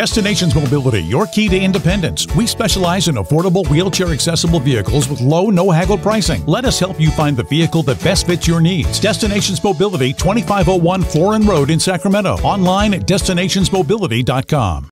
Destinations Mobility, your key to independence. We specialize in affordable, wheelchair-accessible vehicles with low, no-haggle pricing. Let us help you find the vehicle that best fits your needs. Destinations Mobility, 2501 Florin Road in Sacramento. Online at destinationsmobility.com.